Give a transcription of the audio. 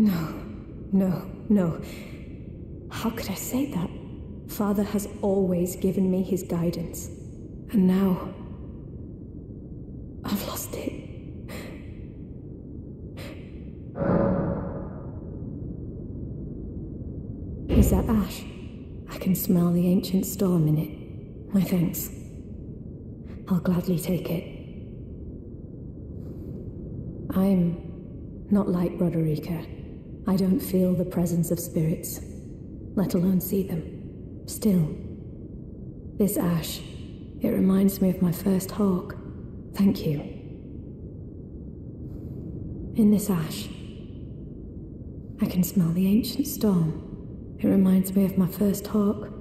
No. How could I say that? Father has always given me his guidance. And now... I've lost it. Is that ash? I can smell the ancient storm in it. My thanks. I'll gladly take it. I'm not like Roderica. I don't feel the presence of spirits, let alone see them. Still, this ash, it reminds me of my first hawk. Thank you. In this ash, I can smell the ancient storm. It reminds me of my first hawk.